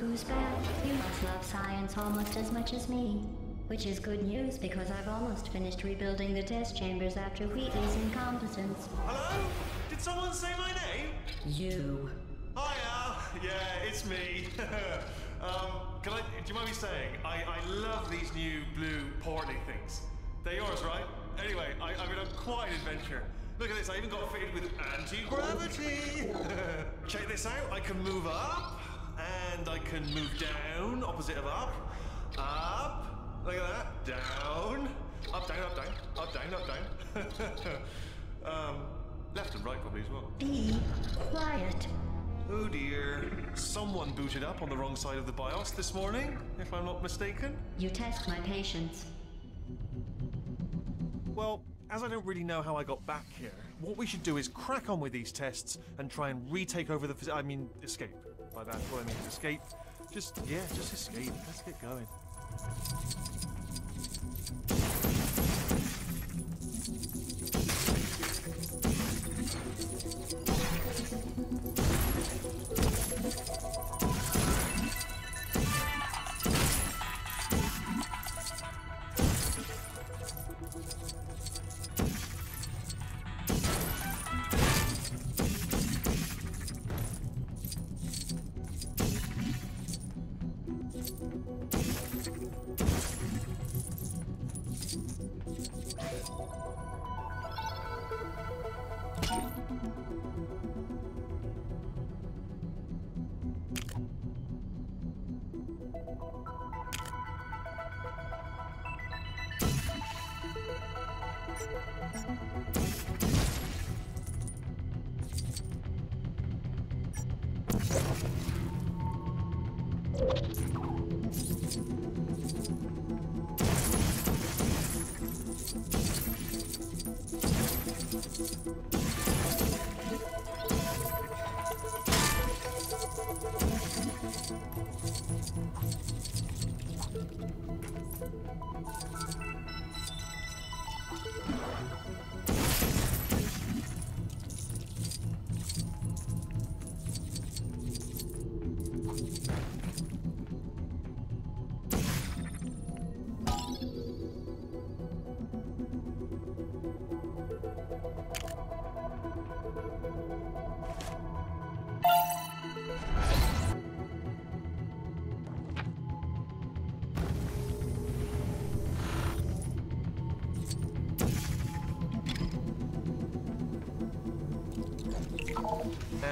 look who's back. You must love science almost as much as me. Which is good news because I've almost finished rebuilding the test chambers after Wheatley's incompetence. Hello? Did someone say my name? You. Hiya! Yeah, it's me. Do you mind me saying, I love these new blue portly things. They're yours, right? Anyway, I'm in a quiet adventure. Look at this, I even got fitted with anti-gravity! Check this out, I can move up, and I can move down, opposite of up. Up, look at that, down. Up, down, up, down, up, down, up, down. Left and right probably as well. Be quiet. Oh dear, someone booted up on the wrong side of the BIOS this morning, if I'm not mistaken. You test my patience. Well, as I don't really know how I got back here, what we should do is crack on with these tests and try and retake over the escape. By that, what I mean is escape. Just escape. Let's get going.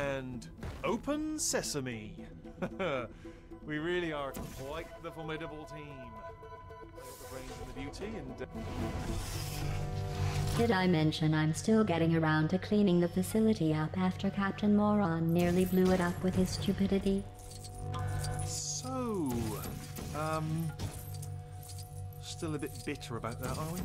And open sesame. We really are quite the formidable team. The brains and the beauty and... Did I mention I'm still getting around to cleaning the facility up after Captain Moron nearly blew it up with his stupidity? So, still a bit bitter about that, are we?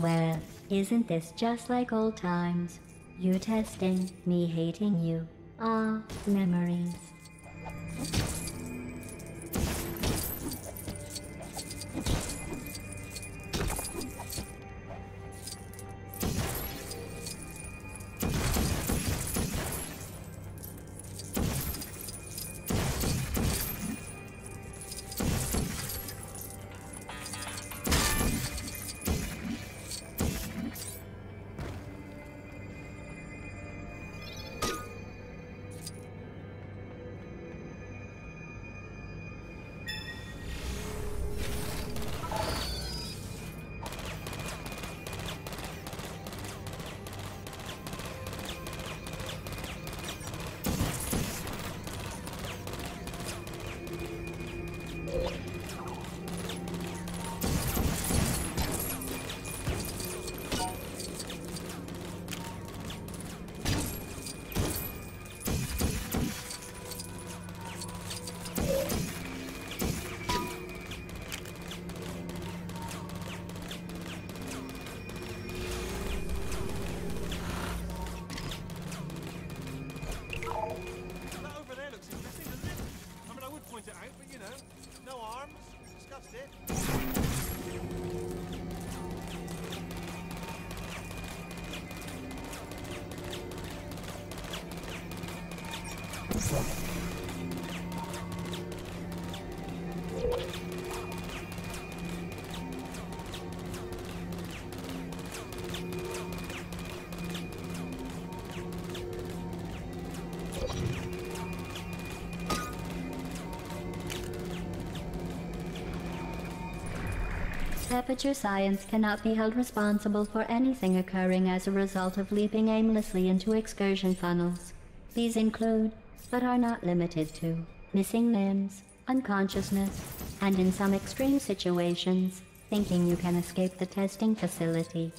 Well, isn't this just like old times? You testing, me hating you. Ah, memories. Aperture Science cannot be held responsible for anything occurring as a result of leaping aimlessly into excursion funnels. These include, but are not limited to, missing limbs, unconsciousness, and in some extreme situations, thinking you can escape the testing facility.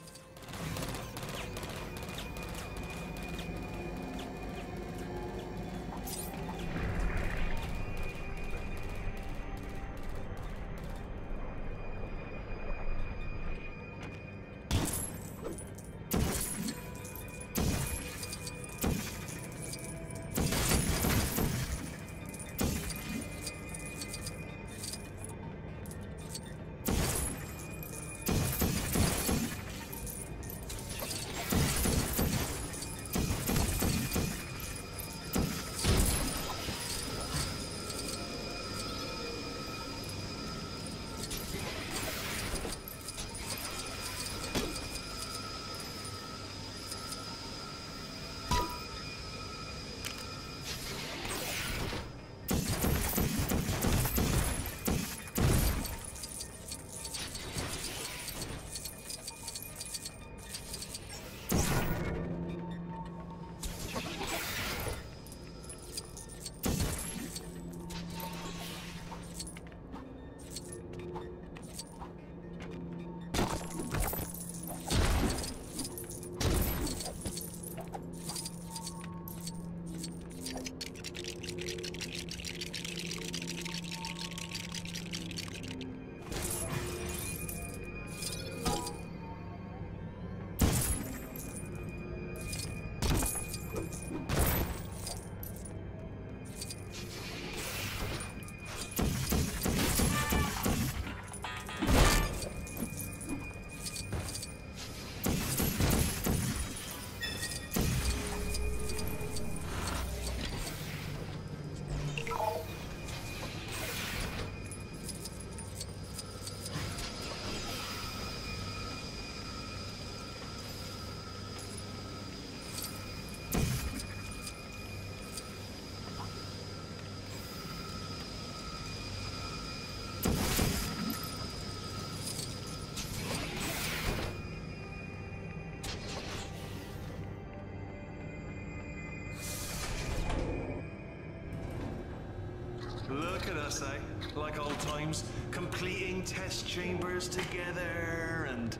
Like old times, completing test chambers together and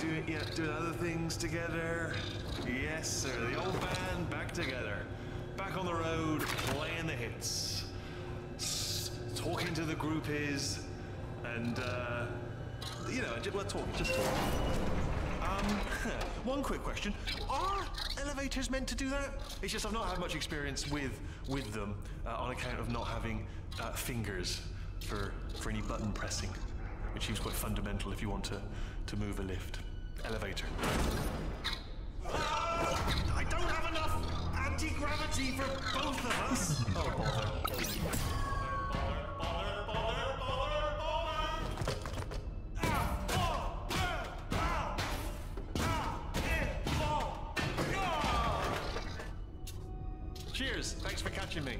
doing other things together. Yes, sir, the old band back together, back on the road, playing the hits, talking to the groupies, and you know, we're talking, just talking. One quick question. Are elevators meant to do that? It's just I've not had much experience with them on account of not having fingers for any button pressing, which seems quite fundamental if you want to move a lift. Elevator. I don't have enough anti-gravity for both of us. Oh, bother. Thanks for catching me.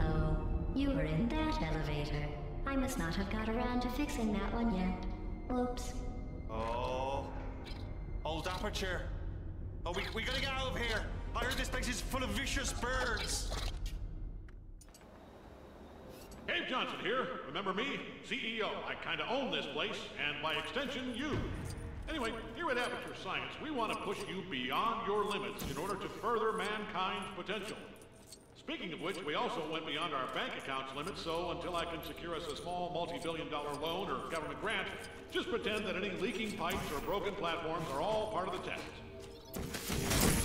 Oh, you were in that elevator. I must not have got around to fixing that one yet. Oops. Oh. Old Aperture. Oh, we gotta get out of here. I heard this place is full of vicious birds. Cave Johnson here. Remember me? CEO. I kinda own this place, and by extension, you. Anyway, here at Aperture Science, we want to push you beyond your limits in order to further mankind's potential. Speaking of which, we also went beyond our bank account's limits, so until I can secure us a small multi-billion-dollar loan or government grant, just pretend that any leaking pipes or broken platforms are all part of the test.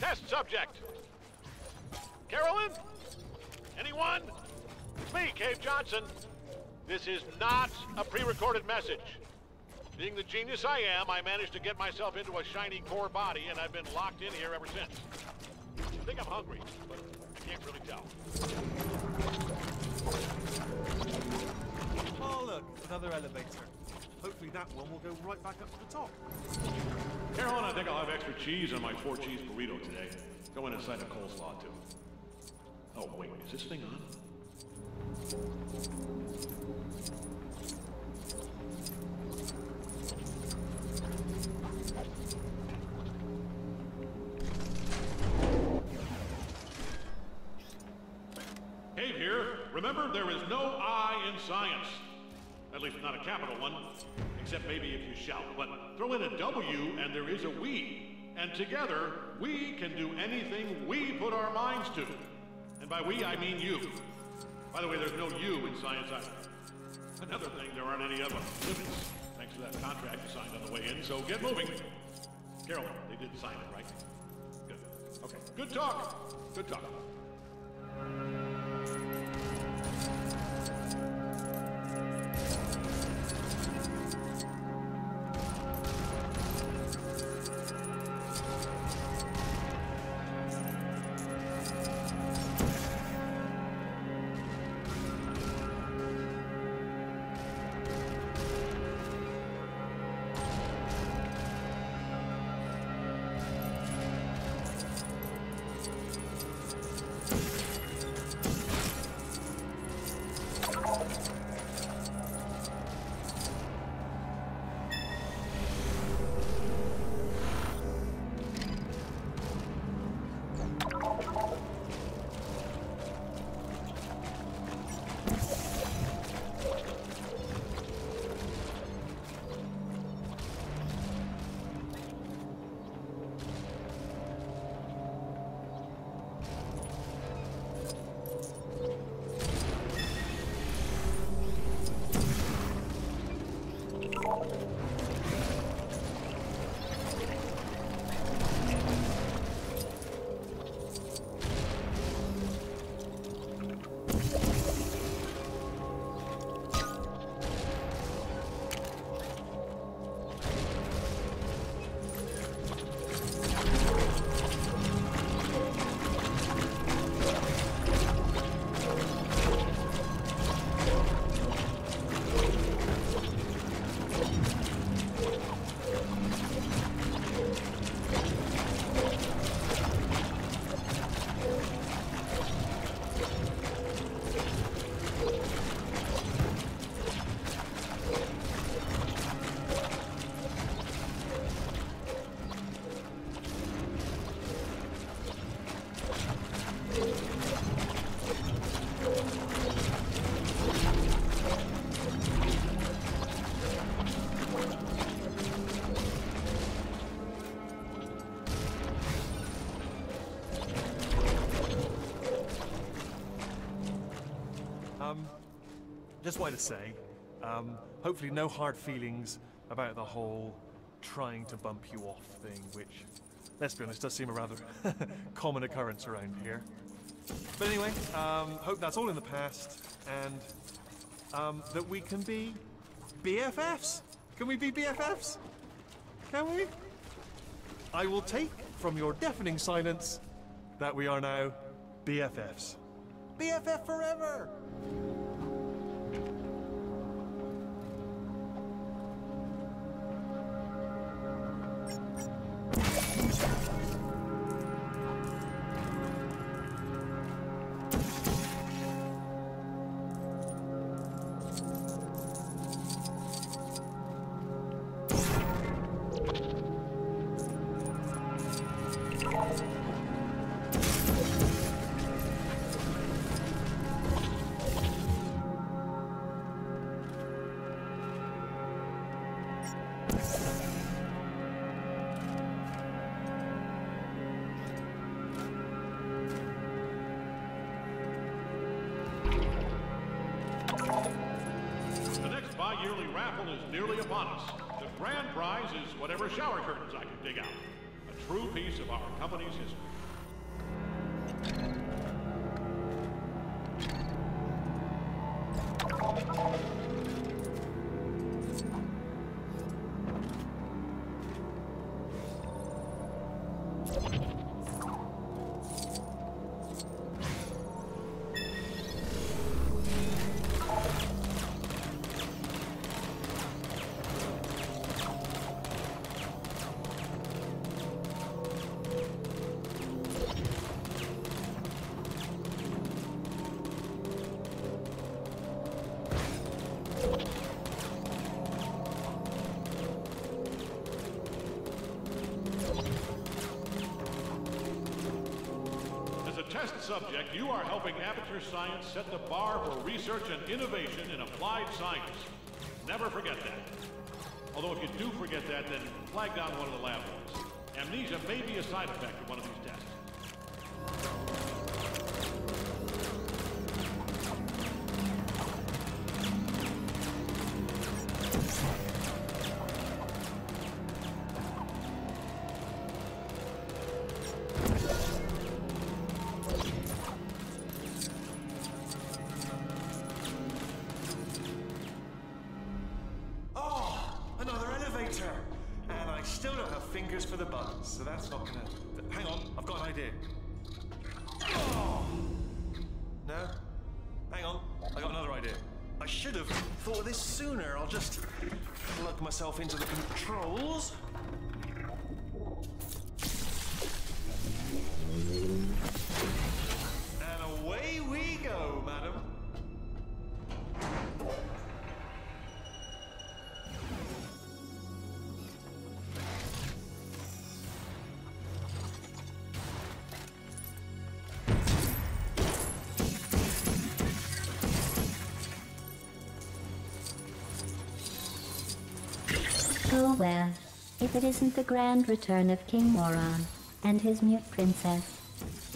Test subject. Carolyn? Anyone? It's me, Cave Johnson. This is not a pre-recorded message. Being the genius I am, I managed to get myself into a shiny core body, and I've been locked in here ever since. I think I'm hungry, but I can't really tell. Oh, look, another elevator. Hopefully that one will go right back up to the top. Carolyn, I think I'll have extra cheese on my 4-cheese burrito today. Go in and sign a coleslaw, too. Oh, wait, is this thing on? Cave here. Remember, there is no I in science. At least not a capital one, except maybe if you shout. But throw in a W and there is a we. And together, we can do anything we put our minds to. And by we, I mean you. By the way, there's no you in science either. Another thing, there aren't any other limits, thanks to that contract you signed on the way in, so get moving. Carolyn, they didn't sign it, right? Good. Okay. Good talk. Good talk. just wanted to say, hopefully no hard feelings about the whole trying to bump you off thing, which, let's be honest, does seem a rather common occurrence around here. But anyway, hope that's all in the past, and that we can be BFFs. Can we be BFFs? Can we? I will take from your deafening silence that we are now BFFs. BFF forever! Whatever shower curtains I can dig out. A true piece of our company's history. Subject, you are helping Aperture Science set the bar for research and innovation in applied science. Never forget that. Although if you do forget that, then flag down one of the lab boys. Amnesia may be a side effect of one of these tests. So that's not gonna... Hang on, I've got an idea. Oh! No? Hang on, I got another idea. I should have thought of this sooner. I'll just plug myself into the controls. And away we go, madam. Oh well, if it isn't the grand return of King Moron and his mute princess.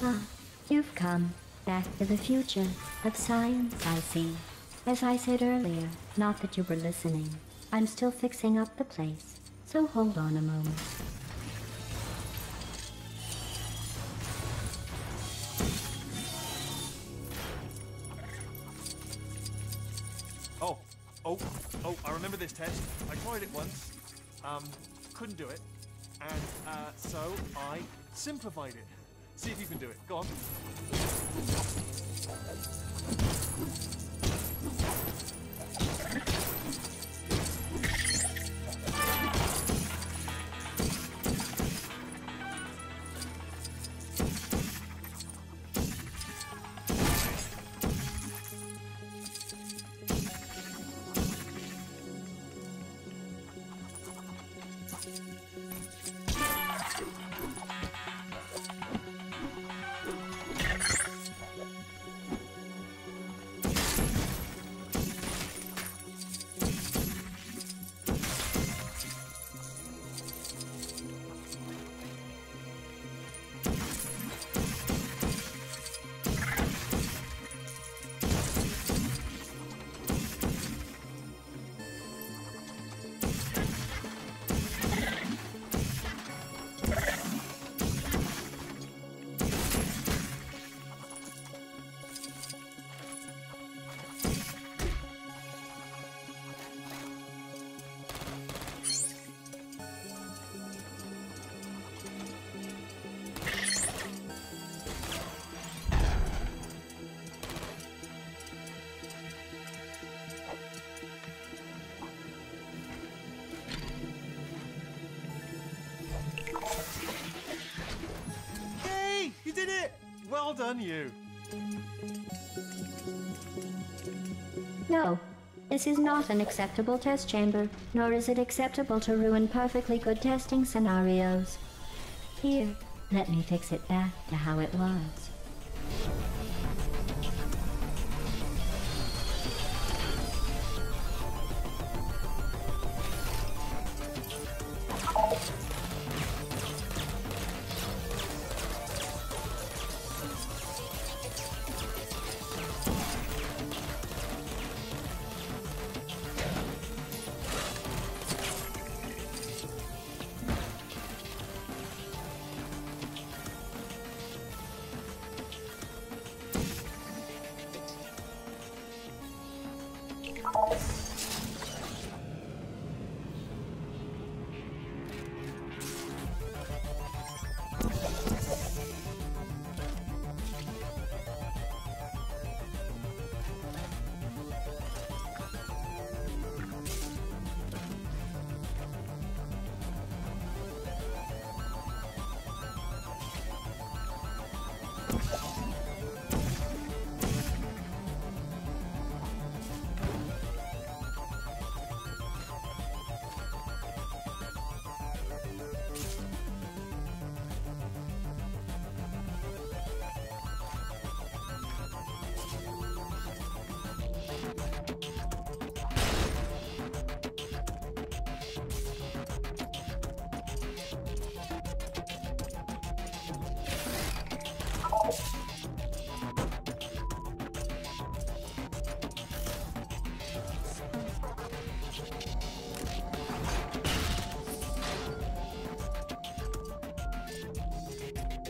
Ah, you've come back to the future of science, I see. As I said earlier, not that you were listening, I'm still fixing up the place, so hold on a moment. Oh, I remember this test. I tried it once. Couldn't do it, and so I simplified it. See if you can do it. Go on. Well done, you. No. This is not an acceptable test chamber, nor is it acceptable to ruin perfectly good testing scenarios. Here, let me fix it back to how it was.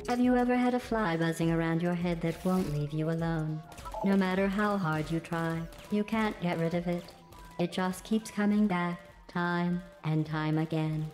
Have you ever had a fly buzzing around your head that won't leave you alone? No matter how hard you try, you can't get rid of it. It just keeps coming back, time and time again.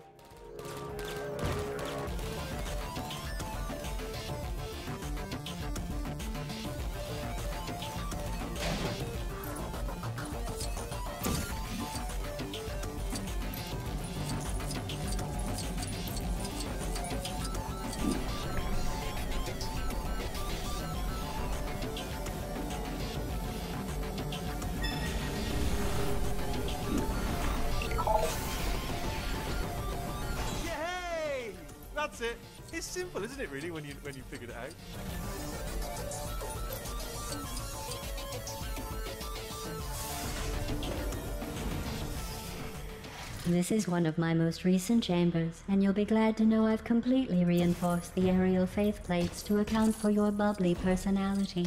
That's it. It's simple, isn't it, really, when you figured it out? This is one of my most recent chambers, and you'll be glad to know I've completely reinforced the aerial faith plates to account for your bubbly personality.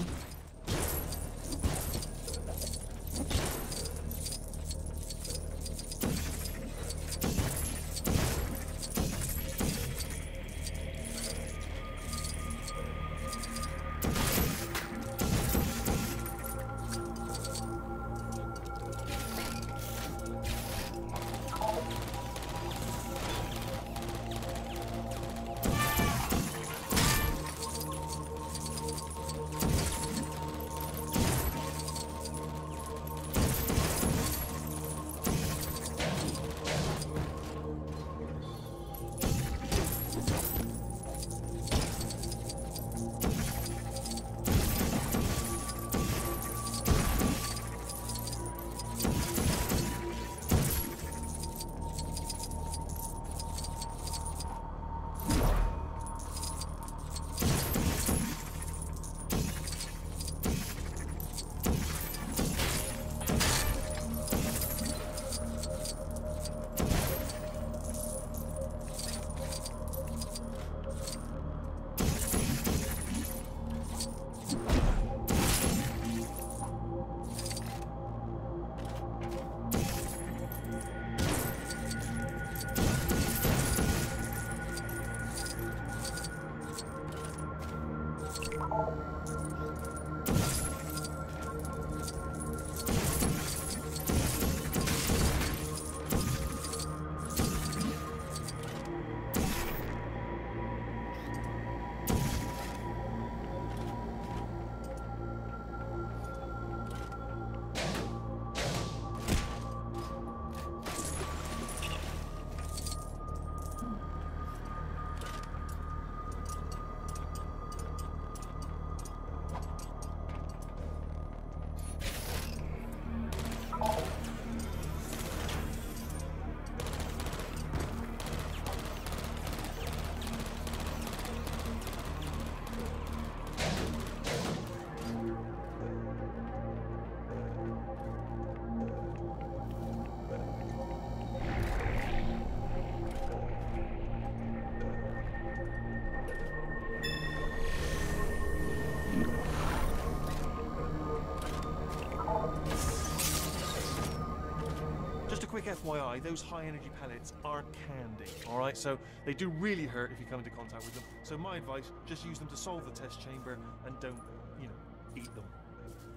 FYI, those high energy pellets are candy, all right? So they do really hurt if you come into contact with them. So my advice, just use them to solve the test chamber and don't, you know, eat them.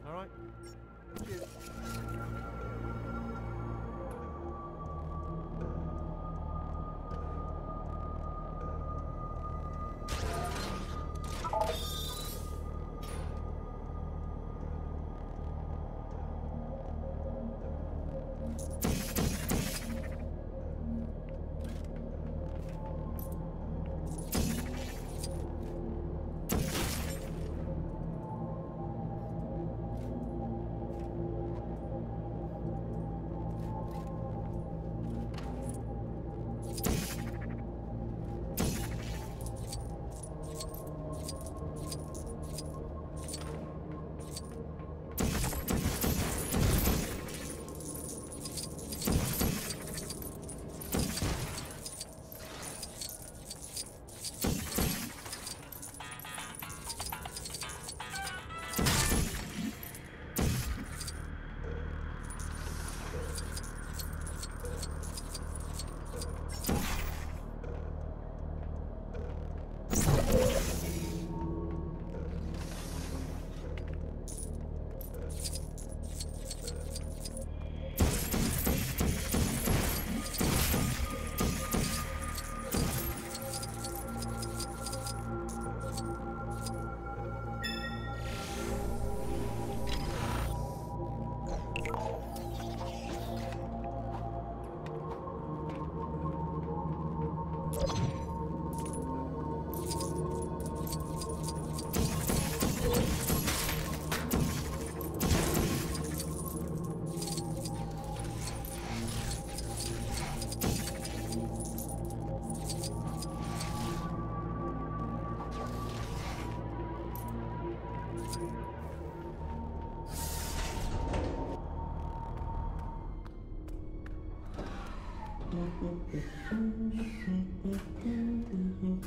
All right?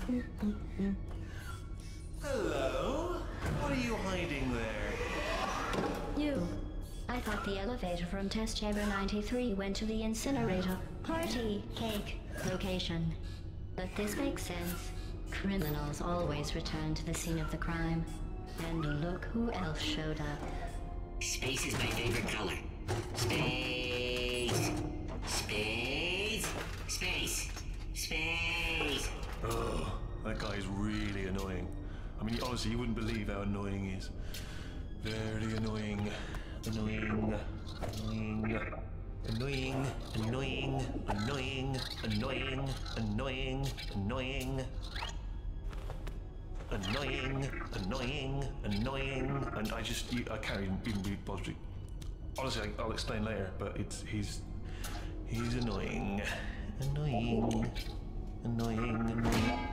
Cheers. Hello? What are you hiding there? You. I thought the elevator from test chamber 93 went to the incinerator. Party cake location. But this makes sense. Criminals always return to the scene of the crime. And look who else showed up. Space is my favorite color. Space. Space. Space. Space. Oh, that guy's really annoying. I mean, honestly, you wouldn't believe how annoying he is. Very annoying. Annoying. Annoying. Annoying. Annoying. Annoying. Annoying. Annoying. Annoying. Annoying. Annoying. Annoying. And I can't even be bothered. Honestly, I'll explain later, but he's annoying. Annoying. Annoying. Annoying.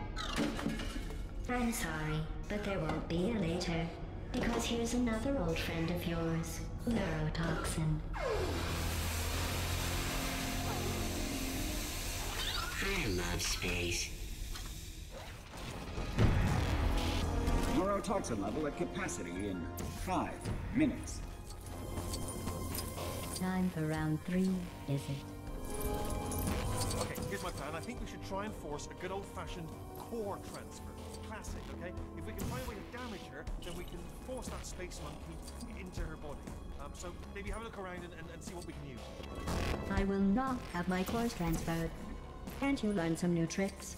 I'm sorry, but there won't be a later. Because here's another old friend of yours, Neurotoxin. I love space. Neurotoxin level at capacity in 5 minutes. Time for round 3, is it? Okay, here's my plan. I think we should try and force a good old-fashioned core transfer. Classic, okay? If we can find a way to damage her, then we can force that space monkey into her body. So maybe have a look around and see what we can use. I will not have my cores transferred. Can't you learn some new tricks?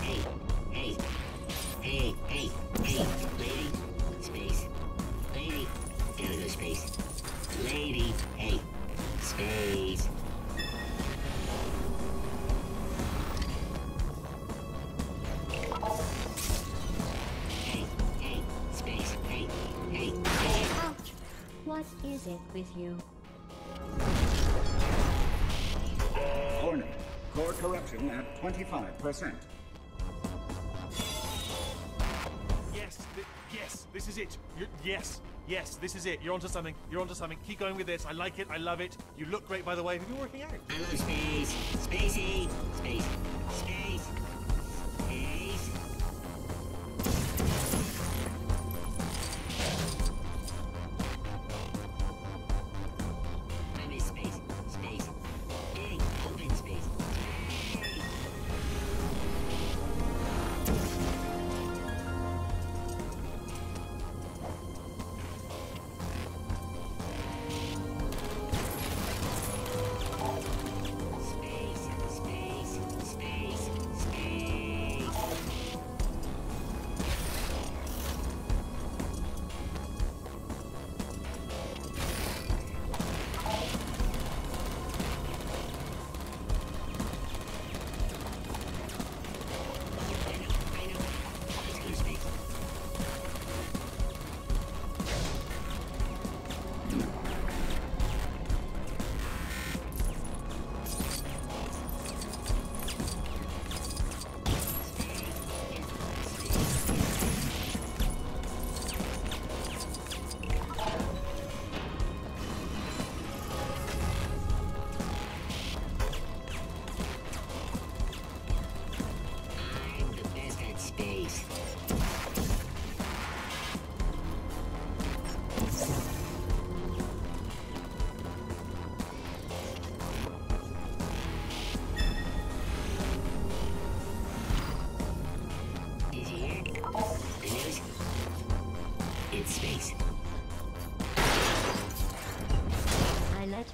Hey, lady, space. Lady, get into space. Lady, hey, space. Is it with you? Warning. Core corruption at 25%. Yes, this is it. Yes, this is it. You're onto something. Keep going with this. I like it. I love it. You look great, by the way. Have you been working out? I love space. Spacey. Space. Space. Space.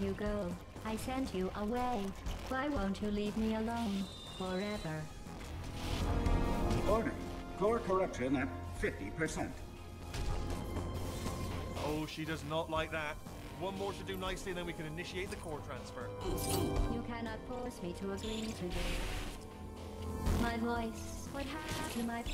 you go. I sent you away. Why won't you leave me alone forever? Warning. Core corruption at 50%. Oh, she does not like that. One more to do nicely, and then we can initiate the core transfer. You cannot force me to agree to this. My voice, what happened to my...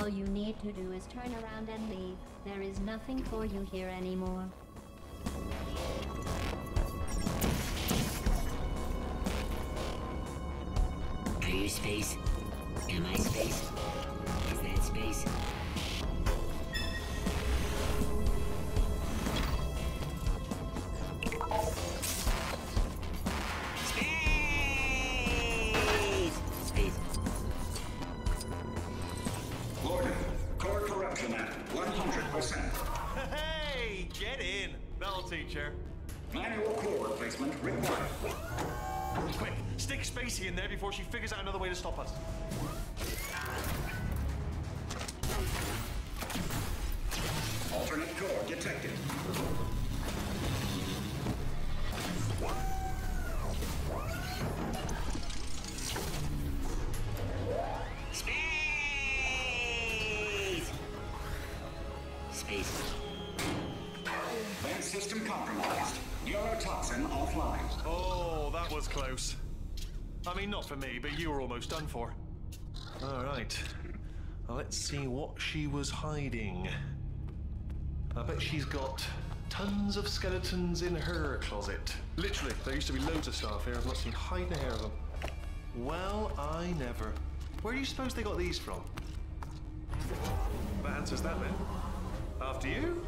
All you need to do is turn around and leave. There is nothing for you here anymore. Are you space? Am I space? Is that space? In there before she figures out another way to stop us. Alternate core detected. Space! Space. Vent system compromised. Neurotoxin offline. Oh, that was close. I mean, not for me, but you were almost done for. All right. Well, let's see what she was hiding. I bet she's got tons of skeletons in her closet. Literally, there used to be loads of stuff here. I've not seen hide a hair of them. Well, I never. Where do you suppose they got these from? That answers that then. After you?